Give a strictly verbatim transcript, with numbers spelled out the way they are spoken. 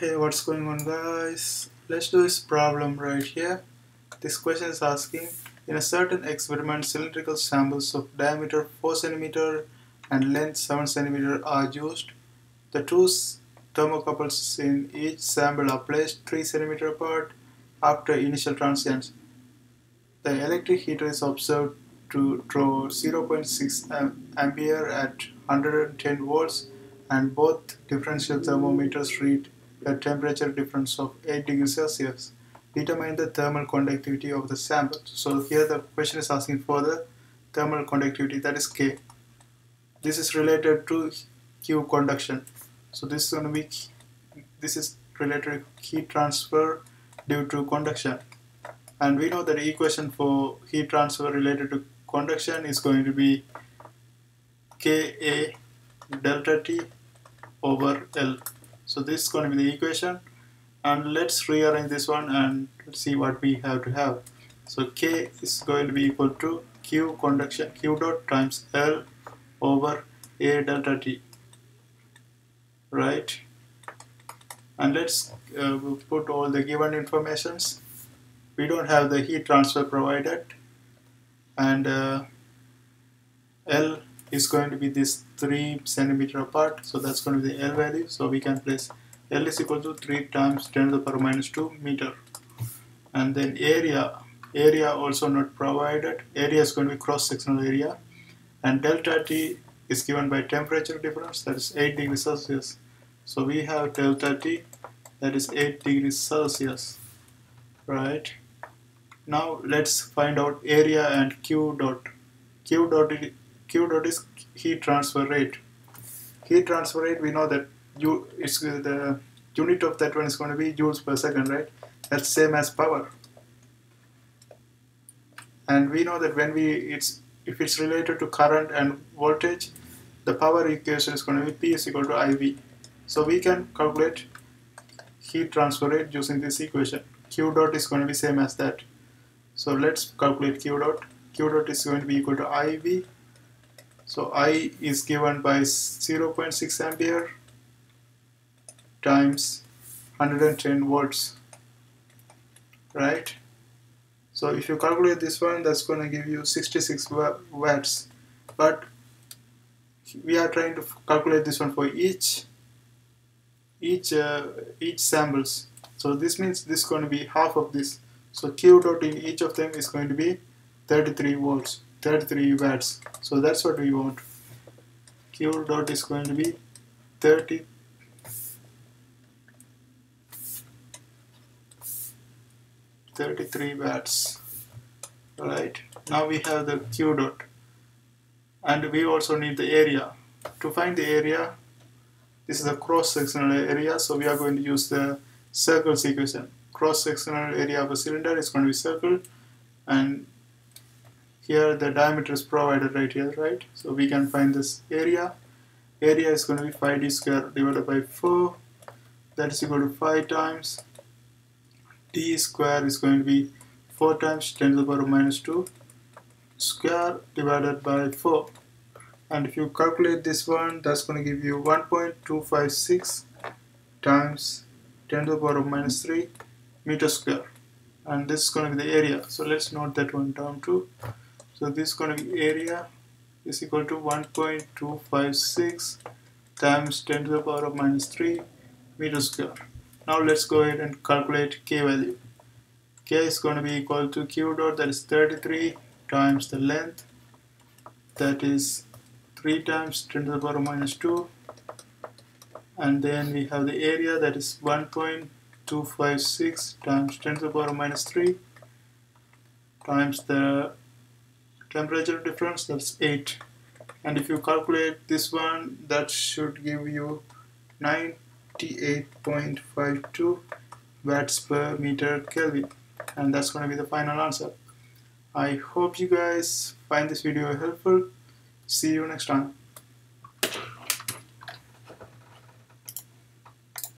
Hey, what's going on, guys? Let's do this problem right here. This question is asking, in a certain experiment, cylindrical samples of diameter four centimeters and length seven centimeters are used. The two thermocouples in each sample are placed three centimeters apart after initial transients. The electric heater is observed to draw zero point six amperes at one hundred ten volts, and both differential thermometers read a temperature difference of eight degrees Celsius. Determine the thermal conductivity of the sample. So here the question is asking for the thermal conductivity, that is K. This is related to Q conduction. So this is going to be this is related to heat transfer due to conduction. And we know that the equation for heat transfer related to conduction is going to be Ka delta T over L. So this is going to be the equation, and let's rearrange this one and see what we have to have. So K is going to be equal to Q conduction, Q dot times L over A delta T, right? And let's uh, put all the given informations. We don't have the heat transfer provided, and uh, L is going to be this three centimeters apart, so that's going to be the L value. So we can place L is equal to three times ten to the power minus two meter, and then area area also not provided. Area is going to be cross-sectional area, and delta T is given by temperature difference, that is eight degrees Celsius. So we have delta T, that is eight degrees Celsius, right? Now let's find out area and Q dot. Q dot Q dot is heat transfer rate. Heat transfer rate, we know that you it's the unit of that one is going to be joules per second, right? That's same as power. And we know that when we it's if it's related to current and voltage, the power equation is going to be P is equal to I V. So we can calculate heat transfer rate using this equation. Q dot is going to be same as that. So let's calculate Q dot. Q dot is going to be equal to I V. So I is given by zero point six ampere times one hundred ten volts, right? So if you calculate this one, that's going to give you sixty-six watts, but we are trying to calculate this one for each each uh, each samples. So this means this is going to be half of this. So Q dot in each of them is going to be thirty-three volts, thirty-three watts. So that's what we want. Q dot is going to be thirty-three watts. Right, now we have the Q dot, and we also need the area. To find the area, this is a cross-sectional area, so we are going to use the circles equation. Cross-sectional area of a cylinder is going to be circle, and here the diameter is provided right here, right? So we can find this area. Area is going to be pi d squared divided by four. That is equal to five times. D square is going to be four times ten to the power minus two square divided by four. And if you calculate this one, that's going to give you one point two five six times ten to the power minus three meter square. And this is going to be the area. So let's note that one down too. So this is going to be area is equal to one point two five six times ten to the power minus three meter square. Now let's go ahead and calculate K value. K is going to be equal to Q dot, that is thirty-three, times the length, that is three times ten to the power minus two, and then we have the area, that is one point two five six times ten to the power minus three, times the temperature difference, that's eight. And if you calculate this one, that should give you ninety-eight point five two watts per meter Kelvin, and that's going to be the final answer. I hope you guys find this video helpful. See you next time.